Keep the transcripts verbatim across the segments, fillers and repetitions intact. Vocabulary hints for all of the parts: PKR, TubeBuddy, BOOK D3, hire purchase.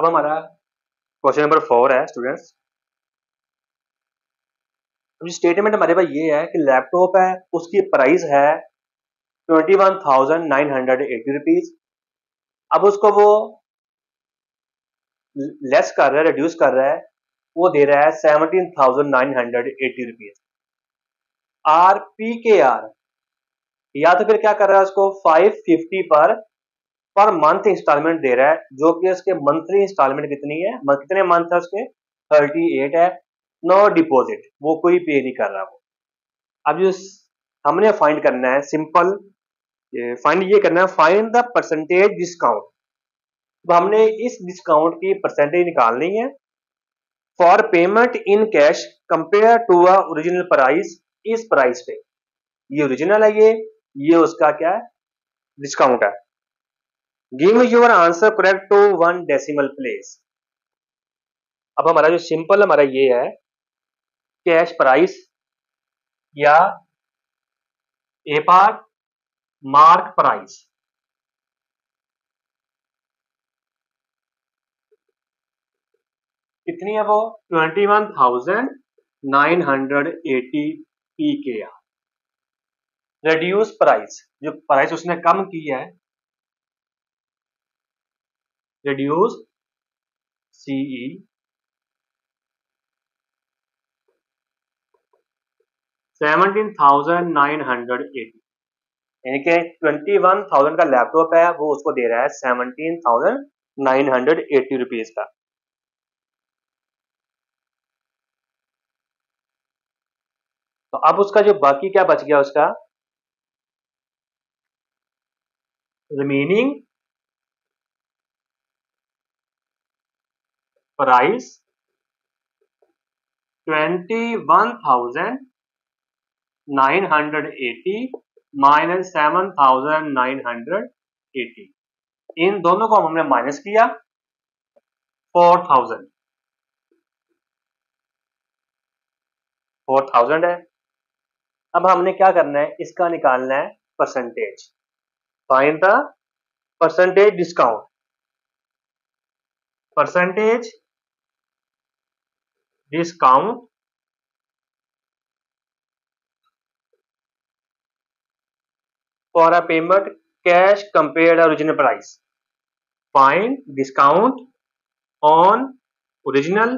अब हमारा question number four है स्टूडेंट्स। जो स्टेटमेंट हमारे पास ये है कि लैपटॉप है उसकी प्राइस है twenty one thousand nine hundred eighty rupees. अब उसको वो लेस कर रहा है, रिड्यूस कर रहा है, वो दे रहा है seventeen thousand nine hundred eighty rupees. R P K R या तो फिर क्या कर रहा है, उसको फाइव फिफ्टी पर पर मंथ इंस्टॉलमेंट दे रहा है, जो कि उसके मंथली इंस्टॉलमेंट कितनी है, कितने मंथ है उसके, थर्टी एट है। नो डिपॉजिट, वो कोई पे नहीं कर रहा वो। अब जो हमने फाइंड करना है, सिंपल फाइंड ये करना है, फाइंड द परसेंटेज डिस्काउंट। तो हमने इस डिस्काउंट की परसेंटेज निकालनी है। For payment in cash compare to a original price, इस प्राइस पे ये ओरिजिनल है, ये ये उसका क्या है, डिस्काउंट है। Give your answer correct to one decimal place. अब हमारा जो सिंपल हमारा ये है, कैश प्राइस या ए पार्ट मार्क प्राइस। कितनी है वो, twenty one thousand nine hundred eighty P K R. Reduce price, जो प्राइस उसने कम की है, रिड्यूस सीई seventeen thousand nine hundred eighty, यानी कि ट्वेंटी वन थाउजेंड का लैपटॉप है वो उसको दे रहा है seventeen thousand nine hundred eighty rupees का। तो अब उसका जो बाकी क्या बच गया, उसका remaining price twenty one thousand nine hundred eighty minus seven thousand nine hundred eighty, इन दोनों को हमने माइनस किया, फोर थाउजेंड फोर थाउजेंड है। अब हमने क्या करना है, इसका निकालना है percentage. Find the percentage discount. Percentage discount for a payment cash compared original price. Find discount on original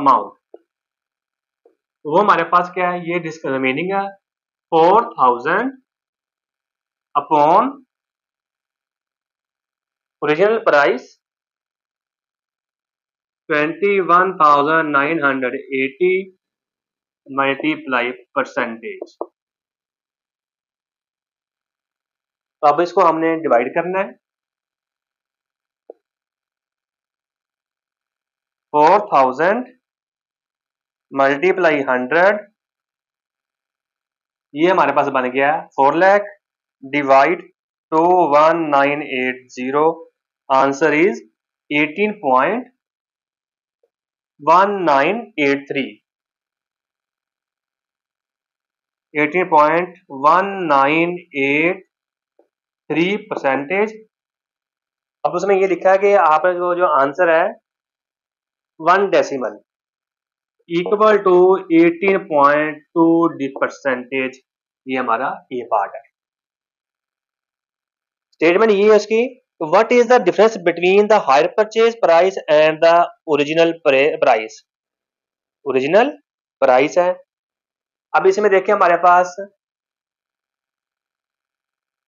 amount. वो हमारे पास क्या है, ये डिस्क रिमेनिंग है, four thousand upon original price twenty one thousand nine hundred eighty multiply percentage. तो अब इसको हमने डिवाइड करना है, फोर थाउजेंड मल्टीप्लाई हंड्रेड, ये हमारे पास बन गया four lakh, divide to one nine eight zero, answer is eighteen point one nine eight three. Eighteen point one nine eight three percentage. अब उसमें ये लिखा है कि आपने जो जो आंसर है one decimal equal to eighteen point two percentage, ये हमारा ए पार्ट है। स्टेटमेंट ये है उसकी, what is the difference between the hire purchase price and the original price. Original price है। अब इसमें देखिए हमारे पास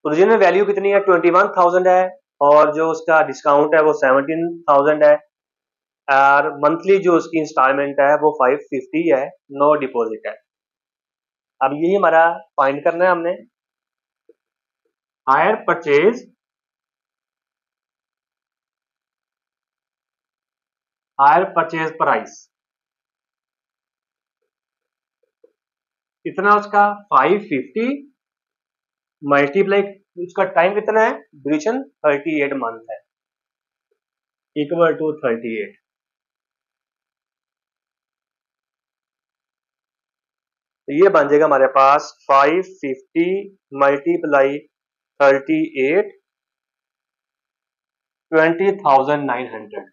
ओरिजिनल वैल्यू कितनी है, ट्वेंटी वन थाउजेंड है, और जो उसका डिस्काउंट है वो सेवनटीन थाउजेंड है, और मंथली जो उसकी इंस्टॉलमेंट है वो फाइव फिफ्टी है, नो डिपॉजिट है। अब यही हमारा फाइंड करना है हमने, hire purchase, hire purchase price कितना उसका, फाइव फिफ्टी मल्टीप्लाई उसका टाइम कितना है, ड्यूरेशन थर्टी एट मंथ है, इक्वल टू थर्टी एट। तो ये बन जाएगा हमारे पास five fifty multiply thirty eight twenty thousand nine hundred.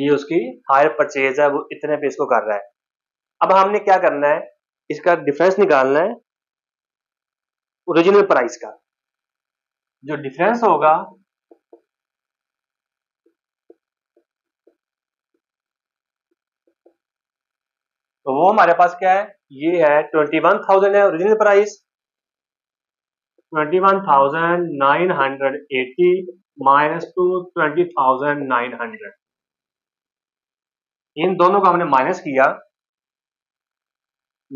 ये उसकी हायर परचेज है, वो इतने पे इसको कर रहा है। अब हमने क्या करना है, इसका डिफरेंस निकालना है ओरिजिनल प्राइस का। जो डिफरेंस होगा तो वो हमारे पास क्या है, ये है ट्वेंटी वन थाउजेंड है original price, twenty one thousand nine hundred eighty minus two twenty thousand nine hundred, इन दोनों का हमने माइनस किया,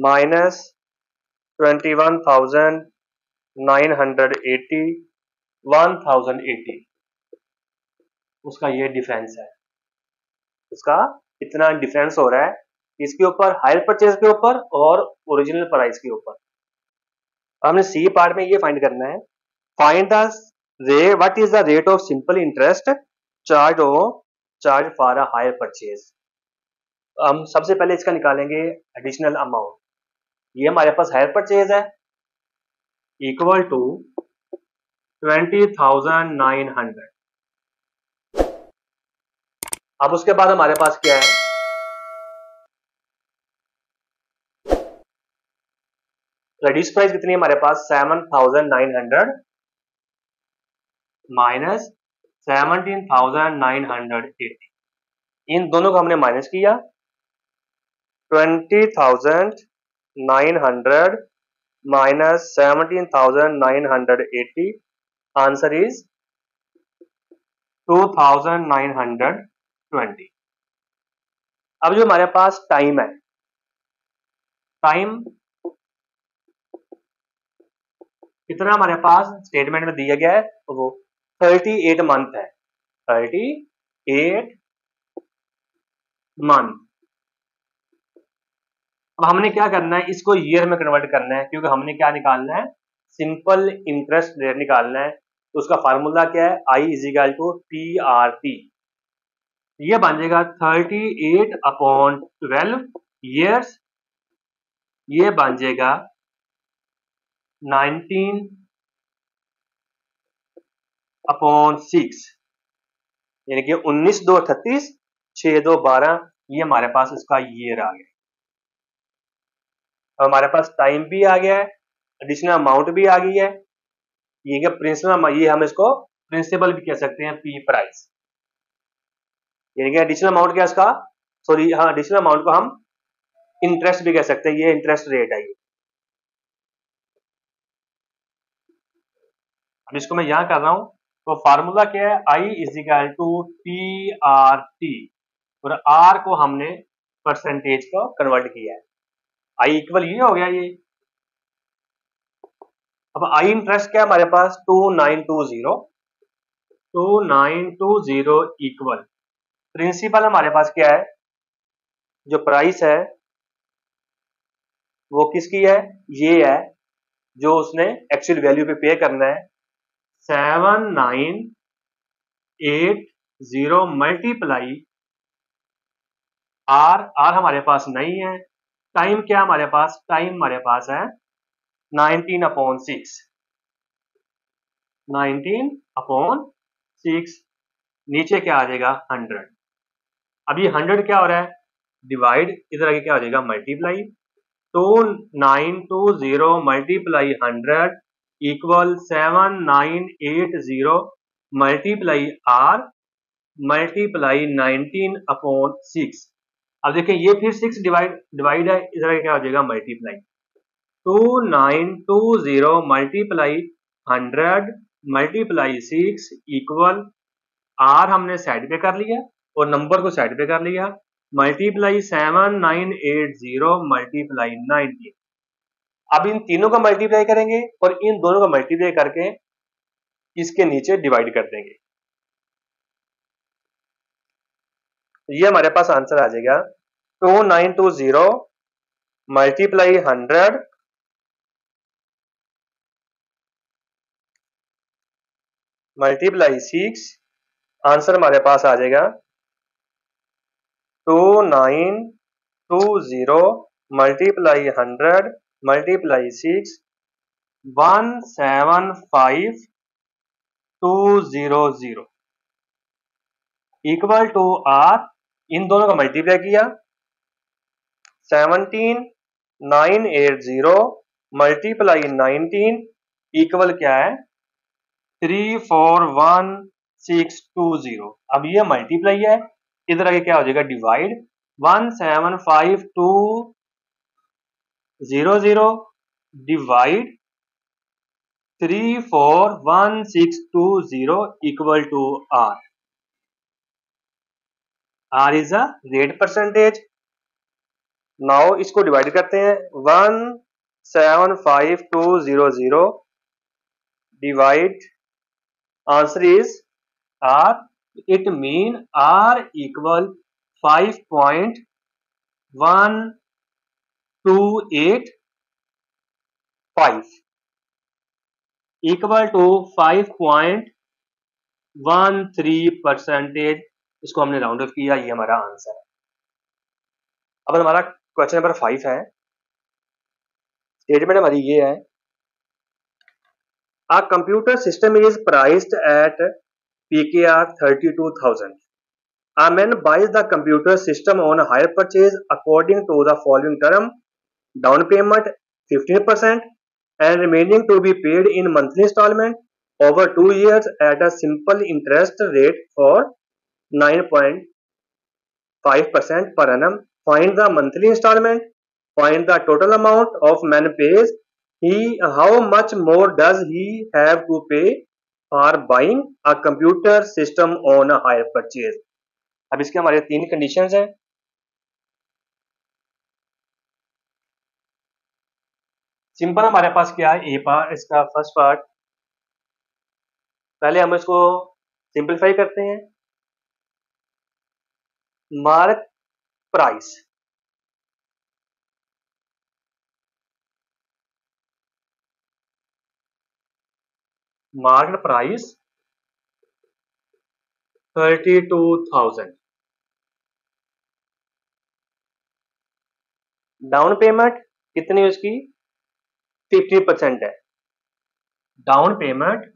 minus twenty one thousand nine hundred eighty one thousand eighty, उसका ये डिफरेंस है। उसका इतना डिफरेंस हो रहा है इसके ऊपर, हायर परचेज के ऊपर और ओरिजिनल प्राइस के ऊपर। हमने सी पार्ट में ये फाइंड करना है, find the rate, what is the rate of simple interest charge oh charge for a hire purchase. हम सबसे पहले इसका निकालेंगे एडिशनल अमाउंट। ये हमारे पास हायर परचेज है equal to twenty thousand nine hundred. अब उसके बाद हमारे पास क्या है, रिड्यूस प्राइस कितनी है हमारे पास, seven thousand nine hundred minus seventeen thousand nine hundred eighty, इन दोनों को हमने माइनस किया, twenty thousand nine hundred minus seventeen thousand nine hundred eighty, answer is two thousand nine hundred twenty. अब जो हमारे पास टाइम है, टाइम कितना हमारे पास स्टेटमेंट में दिया गया है, वो थर्टी एट मंथ है, थर्टी एट मंथ। अब हमने क्या करना है, इसको ईयर में कन्वर्ट करना है, क्योंकि हमने क्या निकालना है, सिंपल इंटरेस्ट रेट निकालना है। तो उसका फार्मूला क्या है, I is equal to T R P, ये बन जाएगा thirty eight upon twelve years, ये बन जाएगा नाइनटीन अपॉन सिक्स, यानी कि उन्नीस दो अठतीस, छह दो बारह, ये हमारे पास इसका ईयर आ गया। हमारे पास टाइम भी आ गया है, एडिशनल अमाउंट भी आ गई है, ये क्या प्रिंसिपल, ये हम इसको प्रिंसिपल भी कह सकते हैं, पी प्राइस, यानी कि एडिशनल अमाउंट क्या इसका, सॉरी हाँ, एडिशनल अमाउंट को हम इंटरेस्ट भी कह सकते हैं, ये इंटरेस्ट रेट है। अब इसको मैं यहां कर रहा हूं, तो फार्मूला क्या है, I is equal to T R T, और आर को हमने परसेंटेज को कन्वर्ट किया है, आई इक्वल ये हो गया ये। अब आई इंटरेस्ट क्या है हमारे पास, two nine two zero, two nine two zero equal principal हमारे पास क्या है, जो प्राइस है वो किसकी है, ये है जो उसने एक्चुअल वैल्यू पे पे करना है, seven nine eight zero multiply R, R हमारे पास नहीं है। टाइम क्या हमारे पास, टाइम हमारे पास है nineteen upon six, nineteen upon six, नीचे क्या आ जाएगा हंड्रेड। अब ये हंड्रेड क्या हो रहा है, डिवाइड, इधर आगे क्या हो जाएगा multiply, two nine two zero multiply hundred equal seven nine eight zero multiply R multiply nineteen upon six. अब देखिए ये फिर सिक्स डिवाइड डिवाइड है, इधर क्या हो जाएगा multiply, two nine two zero multiply hundred multiply six equal R हमने साइड पे कर लिया और नंबर को साइड पे कर लिया, multiply seven nine eight zero multiply nineteen. अब इन तीनों का मल्टीप्लाई करेंगे और इन दोनों का मल्टीप्लाई करके इसके नीचे डिवाइड कर देंगे, ये हमारे पास आंसर आ जाएगा two nine two zero multiply hundred multiply six, answer हमारे पास आ जाएगा two nine two zero multiply hundred multiply six one seven five two zero zero equal to R, इन दोनों का मल्टीप्लाई किया seventeen nine eight zero multiply nineteen equal क्या है three four one six two zero. अब ये multiply है, इधर आगे क्या हो जाएगा divide one seven five two zero zero divide three four one six two zero equal to R. R is a rate percentage. Now इसको डिवाइड करते हैं one seven five two zero zero divide answer is R. It mean R equal five point one two eight five equal to five point one three percentage. इसको हमने round of किया, ये हमारा answer है। अब हमारा क्वेश्चन नंबर फाइव है। Statement हमारी ये है A computer system is priced at P K R thirty-two thousand. A man buys the computer system on hire purchase according to the following term: down payment fifteen percent and remaining to be paid in monthly installment over two years at a simple interest rate for nine point five percent per annum. Find the monthly installment. Find the total amount of man pays. He, how much more does he have to pay for buying a computer system on a hire purchase? अब इसके हमारे तीन conditions हैं। Simple हमारे पास क्या है, a part, इसका फर्स्ट पार्ट। पहले हम इसको सिंपलीफाई करते हैं। Mark price, market price thirty two thousand down payment कितनी उसकी फिफ्टी परसेंट है। Down payment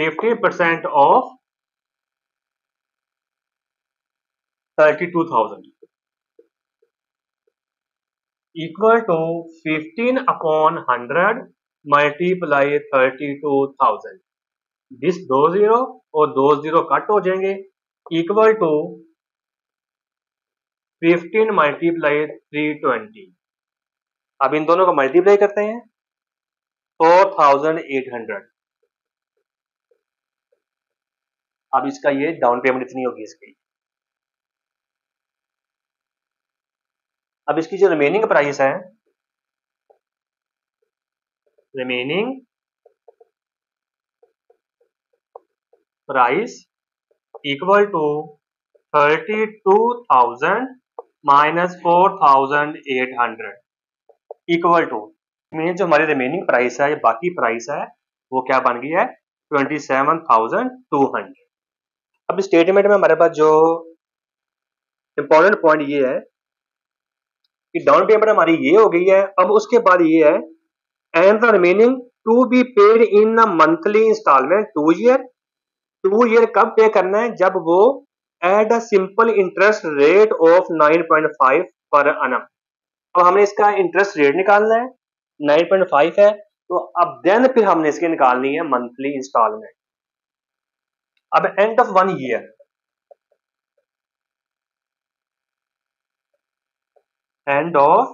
fifty percent of thirty-two thousand equal to fifteen upon one hundred multiply thirty-two thousand. this दो zero और दो जीरो कट हो जाएंगे equal to fifteen multiply three twenty. अब इन दोनों का मल्टीप्लाई करते हैं four thousand eight hundred. अब इसका ये डाउन पेमेंट इतनी होगी इसकी। अब इसकी जो रिमेनिंग प्राइस है, remaining price equal to thirty two thousand minus four thousand eight hundred equal to mean जो हमारी रिमेनिंग प्राइस है, बाकी प्राइस है वो क्या बन गई है twenty seven thousand two hundred. अब स्टेटमेंट में हमारे पास जो इंपॉर्टेंट पॉइंट ये है कि डाउन पेमेंट हमारी ये हो गई है। अब उसके बाद ये है and the remaining to be paid in a monthly installment two year. Two year कब पे करना है, जब वो at a simple interest rate of nine point five per annum. अब हमने इसका इंटरेस्ट रेट निकालना है, नाइन पॉइंट फाइव है तो अब देन फिर हमने इसकी निकालनी है मंथली इंस्टॉलमेंट। अब end of one year, end of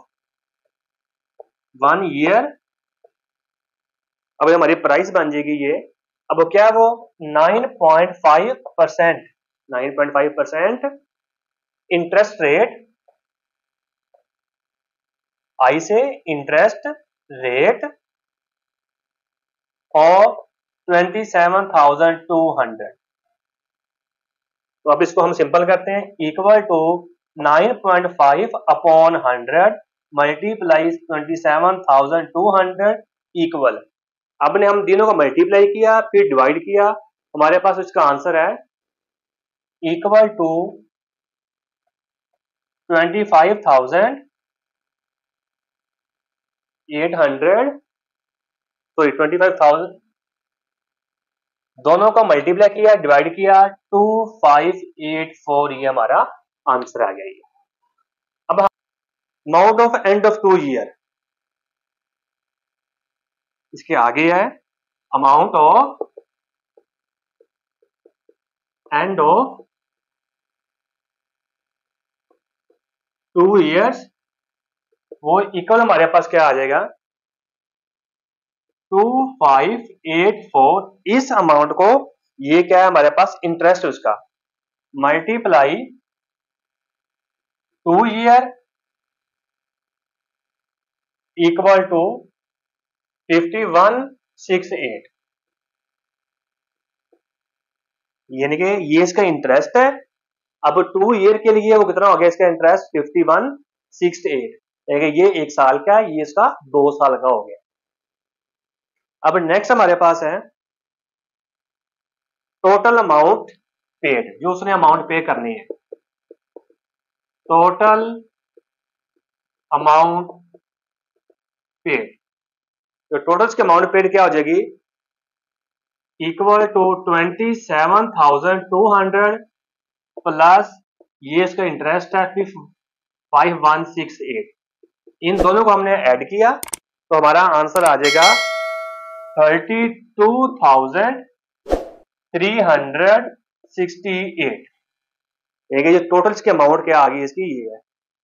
one year अब हमारी प्राइस बन जाएगी ये। अब वो क्या है, वो nine point five percent nine point five percent interest rate, I से interest rate of twenty seven thousand two hundred. तो अब इसको हम सिंपल करते हैं equal to nine point five upon hundred multiplies twenty seven thousand two hundred equal अब ने हम तीनों का मल्टीप्लाई किया फिर डिवाइड किया, हमारे पास उसका आंसर है equal to twenty five thousand eight hundred sorry twenty five thousand दोनों का मल्टीप्लाई किया डिवाइड किया टू फाइव एट फोर, ये हमारा आंसर आ गया। अब amount of end of two year इसके आगे है amount of end of two years वो इक्वल हमारे पास क्या आ जाएगा टू फाइव एट फोर। इस अमाउंट को ये क्या है हमारे पास इंटरेस्ट उसका multiply two year equal to fifty one six eight, यानी कि ये इसका इंटरेस्ट है। अब टू ईयर के लिए वो कितना हो गया इसका interest fifty one six eight, यानी कि ये एक साल का है, ये इसका दो साल का हो गया। अब नेक्स्ट हमारे पास है टोटल अमाउंट पेड, जो उसने अमाउंट पे करनी है। टोटल अमाउंट पेड, तो टोटल की अमाउंट पेड क्या हो जाएगी equal to twenty seven thousand two hundred plus ये इसका इंटरेस्ट है फाइव वन सिक्स एट। इन दोनों को हमने ऐड किया तो हमारा आंसर आ जाएगा thirty two thousand three hundred sixty eight, ये जो टोटल की अमाउंट क्या आ गई इसकी ये है।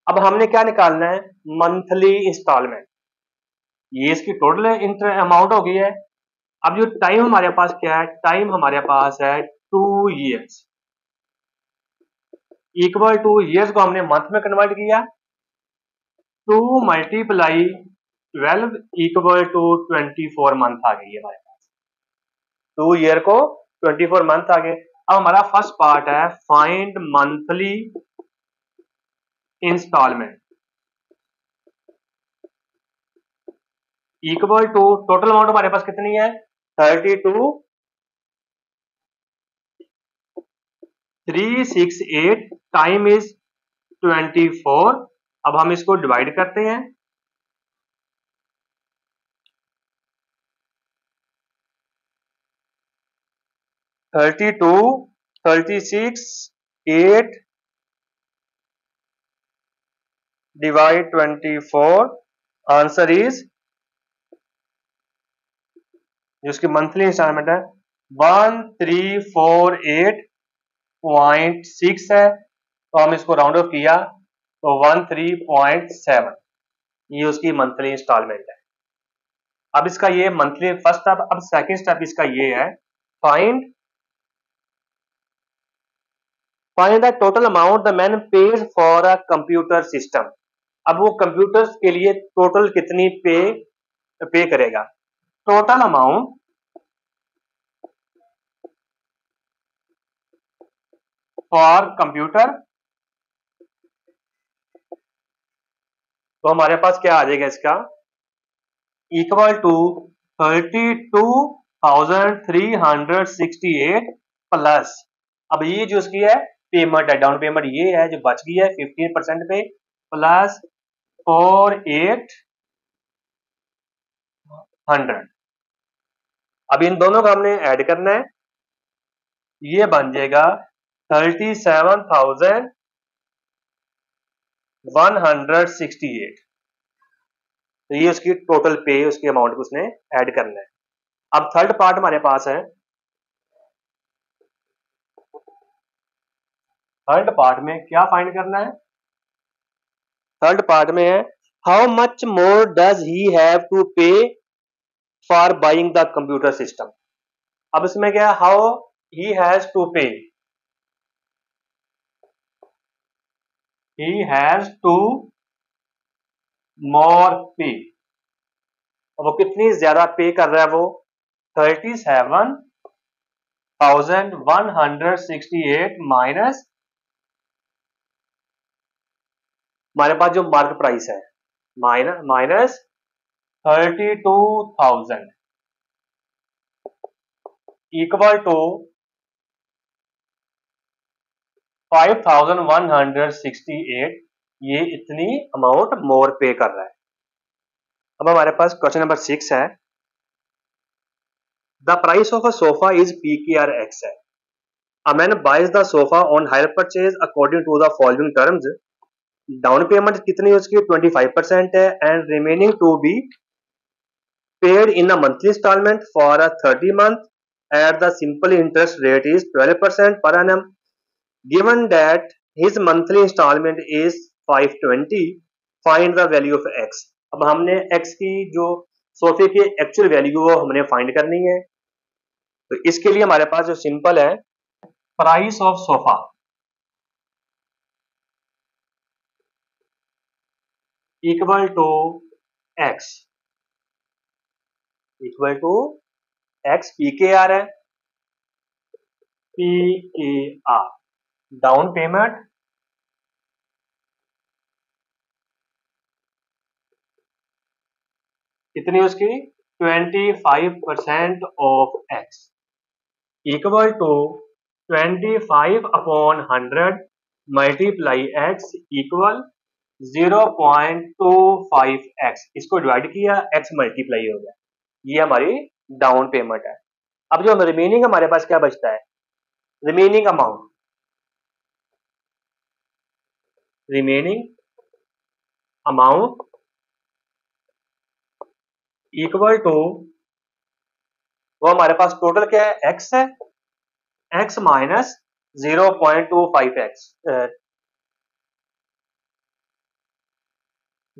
अब हमने क्या निकालना है मंथली इंस्टॉलमेंट, ये इसकी टोटल अमाउंट हो गई है। अब जो टाइम हमारे पास क्या है, टाइम हमारे पास है two years equal two years को हमने मंथ में कन्वर्ट किया two multiply twelve equal to twenty four month आ गई हमारे पास, टू ईयर को ट्वेंटी फोर मंथ आ गए। अब हमारा फर्स्ट पार्ट है find monthly installment equal to total amount हमारे पास कितनी है thirty two three six eight time is twenty four. अब हम इसको डिवाइड करते हैं thirty two, thirty six, eight divide twenty four, answer is जो इसकी मंथली इंस्टॉलमेंट है one three four eight point six है, तो हम इसको राउंड ऑफ किया तो वन थ्री पॉइंट सेवन, ये उसकी मंथली इंस्टॉलमेंट है। अब इसका ये मंथली फर्स्ट स्टेप। अब सेकंड स्टेप इसका ये है find find the total amount the man pays for a computer system. अब वो कंप्यूटर्स के लिए टोटल कितनी पे पे करेगा। टोटल अमाउंट फॉर कंप्यूटर, तो हमारे पास क्या आ जाएगा इसका equal to thirty two thousand three hundred sixty eight plus अब ये जो उसकी है पेमेंट है डाउन पेमेंट ये है जो बच गई है फिफ्टीन परसेंट पे प्लस फोर एट हंड्रेड। अब इन दोनों का हमने ऐड करना है, ये बन जाएगा thirty seven thousand one hundred sixty eight, तो ये उसकी टोटल पे उसके अमाउंट को उसने ऐड करना है। अब थर्ड पार्ट हमारे पास है, थर्ड पार्ट में क्या फाइंड करना है, थर्ड पार्ट में है how much more does he have to pay for buying the computer system. अब इसमें क्या है हाउ ही हैज टू पे, ही हैज टू मोर पे, वो कितनी ज्यादा पे कर रहा है वो thirty seven thousand one hundred sixty eight minus हमारे पास जो मार्केट प्राइस है minus minus thirty two thousand equal to five thousand one hundred sixty eight, ये इतनी अमाउंट मोर पे कर रहा है। अब हमारे पास क्वेश्चन नंबर सिक्स है, the price of a sofa is P K R x है। A man buys the sofa on hire purchase according to the following terms. Down payment कितनी उसकी twenty-five percent है and remaining to be paid in a monthly installment for a thirty month at the simple interest rate is twelve percent per annum. Given that his monthly installment is five twenty, find the value of x. अब हमने x की जो सोफे की actual value वो हमने find करनी है, तो इसके लिए हमारे पास जो simple है price of sofa, equal to x, equal to x P K R है, P K R down payment कितनी उसकी twenty five percent of x, equal to twenty five upon hundred multiply x equal zero point two five X. इसको divide किया, X multiply हो गया, ये हमारी down payment है। अब जो रिमेनिंग हमारे पास क्या बचता है, remaining amount, remaining amount equal to वो हमारे पास टोटल क्या है, एक्स है, X minus zero point two five x,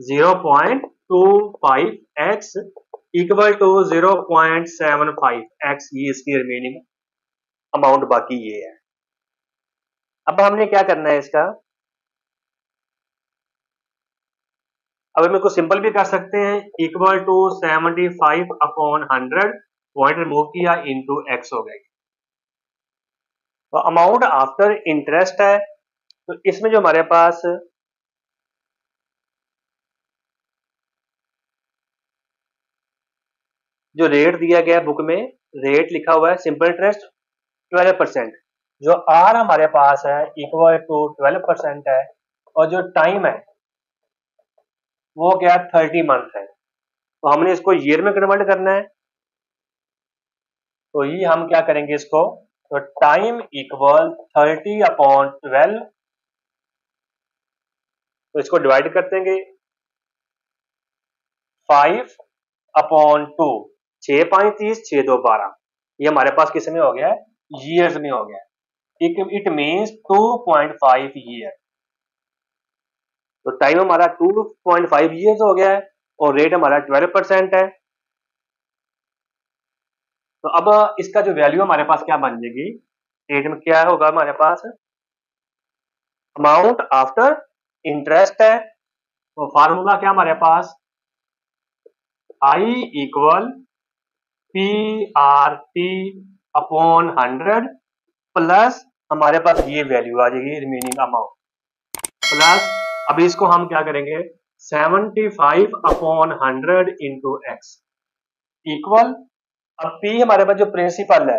zero point two five x equal to zero point seven five X, ये इसकी रिमेनिंग अमाउंट बाकी ये है। अब हमने क्या करना है इसका, अब हम इसको सिंपल भी कर सकते हैं, equal to seventy five upon hundred point remove किया इनटू एक्स हो गई। तो अमाउंट आफ्टर इंटरेस्ट है, तो इसमें जो हमारे पास जो रेट दिया गया बुक में, रेट लिखा हुआ है सिंपल इंटरेस्ट ट्वेल्व परसेंट, जो आर हमारे पास है इक्वल टू ट्वेल्व परसेंट है, और जो टाइम है वो क्या है, थर्टी मंथ है, तो हमने इसको ईयर में कन्वर्ट करना है, तो ये हम क्या करेंगे इसको, तो time equal thirty upon twelve, तो इसको डिवाइड कर देंगे, फाइव अपॉन टू, छः पाँच तीस, छः दो बारह, ये हमारे पास किस में हो गया है, ईयर्स में हो गया है, it means two point five year, तो टाइम हमारा टू पॉइंट फाइव ईयर्स हो गया है, और रेट हमारा ट्वेल्व परसेंट है। तो अब इसका जो वैल्यू हमारे पास क्या बन जाएगी, रेट में क्या होगा हमारे पास, अमाउंट आफ्टर इंटरेस्ट है, तो फार्मूला क्या हमारे पास, I equal P R T upon hundred plus हमारे पास ये वैल्यू आ जाएगी रिमेनिंग अमाउंट, प्लस अभी इसको हम क्या करेंगे, seventy five upon hundred into x equal, अब पी हमारे पास जो प्रिंसिपल है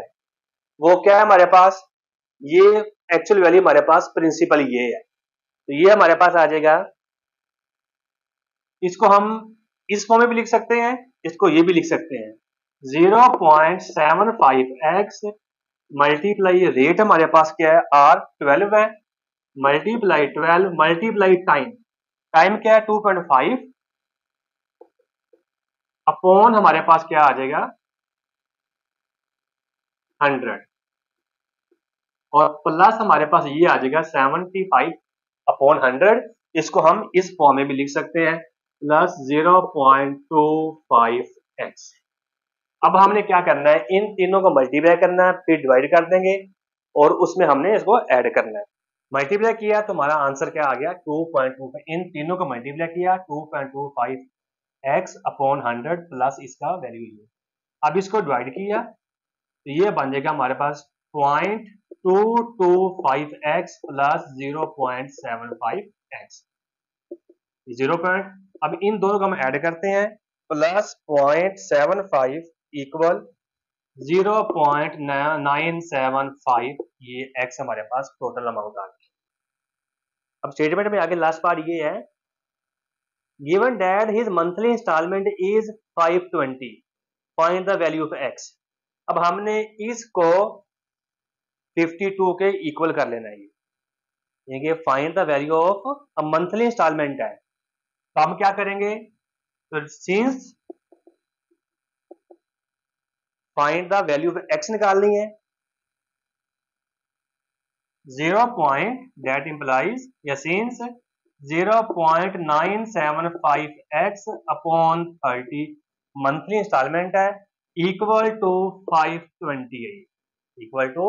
वो क्या है हमारे पास, ये एक्चुअल वैल्यू हमारे पास प्रिंसिपल ये है, तो ये हमारे पास आ जाएगा, इसको हम इस फॉर्म में भी लिख सकते हैं, इसको ये भी लिख सकते हैं, zero point seven five X multiply rate हमारे पास क्या है आर ट्वेल्व है, multiply twelve multiply time, time क्या है टू पॉइंट फाइव अपॉन हमारे पास क्या आ जाएगा हंड्रेड, और प्लस हमारे पास ये आ जाएगा सेवेंटी फाइव अपॉन हंड्रेड, इसको हम इस फॉर्म में भी लिख सकते हैं, plus zero point two five X. अब हमने क्या करना है, इन तीनों को मल्टीप्लाई करना है, फिर डिवाइड कर देंगे, और उसमें हमने इसको ऐड करना है, मल्टीप्लाई किया तो हमारा आंसर क्या आ गया टू पॉइंट टू, इन तीनों को मल्टीप्लाई किया two point two five x upon hundred plus इसका वैल्यू, अब इसको डिवाइड किया तो ये बन जाएगा हमारे पास point two two five x plus zero point seven five x zero point, अब इन दोनों को हम ऐड करते हैं, plus point seven five equal zero point nine seven five, ये एक्स हमारे पास टोटल अमाउंट आ गया। अब स्टेटमेंट में आगे लास्ट पार्ट ये है, given that his monthly instalment is five twenty, find the value of x. अब हमने इसको बावन के इक्वल कर लेना है, ये ये फाइंड द वैल्यू ऑफ, अब मंथली इंस्टॉलमेंट है तो हम क्या करेंगे, तो since find the value of x निकालनी है, जीरो पॉइंट दैट इंप्लाइज या since zero point nine seven five x upon thirty monthly instalment है इक्वल टू फाइव ट्वेंटी है, इक्वल टू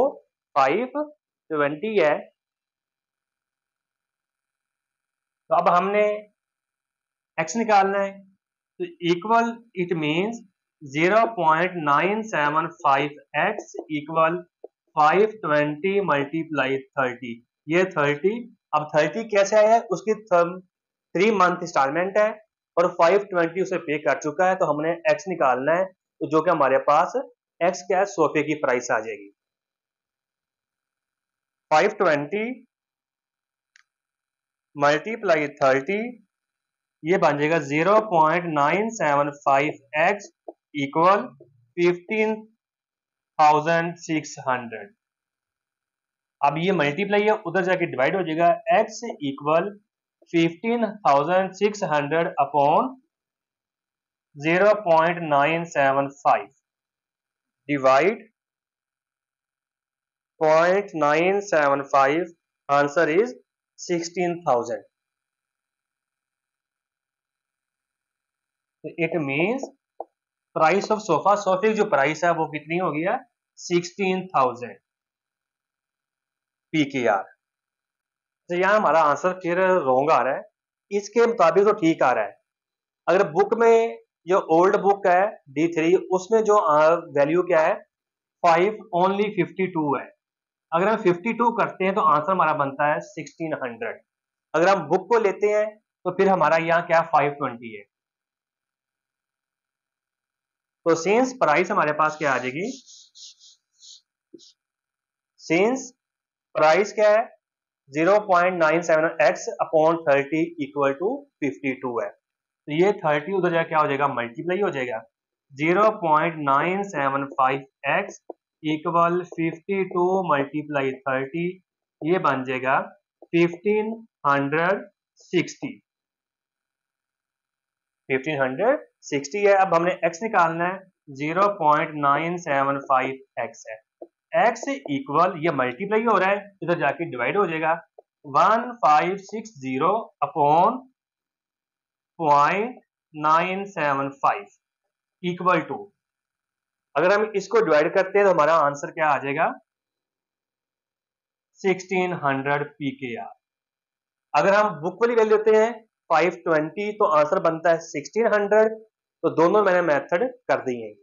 फाइव ट्वेंटी है। तो अब हमने x निकालना है तो equal, it means zero point nine seven five x equal five twenty multiply thirty, ये थर्टी, अब थर्टी कैसे आया, उसकी थ्री मंथ इंस्टॉलमेंट है और फाइव ट्वेंटी उसे पे कर चुका है, तो हमने x निकालना है तो जो कि हमारे पास x क्या है, सौ रुपये की प्राइस आ जाएगी। फाइव ट्वेंटी मल्टीप्लाई थर्टी ये बन जाएगा zero point nine seven five x equal fifteen thousand six hundred. अब ये मल्टीप्लाई है उधर जाके डिवाइड हो जाएगा, x equal fifteen thousand six hundred upon zero point nine seven five divide point nine seven five, answer is sixteen thousand. It means price of sofa, सोफे की जो प्राइस है वो कितनी हो गया, sixteen thousand P K R. तो यहाँ हमारा आंसर फिर रॉन्ग आ रहा है, इसके मुताबिक तो ठीक आ रहा है। अगर बुक में जो ओल्ड बुक है डी थ्री उसमें जो वैल्यू क्या है फाइव ओनली फिफ्टी टू है, अगर हम फिफ्टी टू करते हैं तो आंसर हमारा बनता है सिक्सटीन हंड्रेड। अगर हम बुक को लेते हैं तो फिर हमारा यहाँ क्या फाइव ट्वेंटी है, तो सेंस प्राइस हमारे पास क्या आ जाएगी, सेंस प्राइस क्या है zero point nine seven x upon thirty equal to fifty two है, तो ये थर्टी उधर जाके क्या हो जाएगा मल्टीप्लाई हो जाएगा, zero point nine seven five x equal fifty two multiply thirty ये बन जाएगा fifteen hundred sixty, fifteen hundred sixty है। अब हमने x निकालना है, zero point nine seven five x है, x इक्वल ये मल्टीप्लाई हो रहा है इधर जाके डिवाइड हो जाएगा one thousand five hundred sixty upon point nine seven five equal to, अगर हम इसको डिवाइड करते हैं तो हमारा आंसर क्या आ जाएगा sixteen hundred P K R. अगर हम बुक वाली वैल्यू लेते हैं फाइव ट्वेंटी तो आंसर बनता है सिक्सटीन हंड्रेड। तो दोनों मैंने मेथड कर दी है।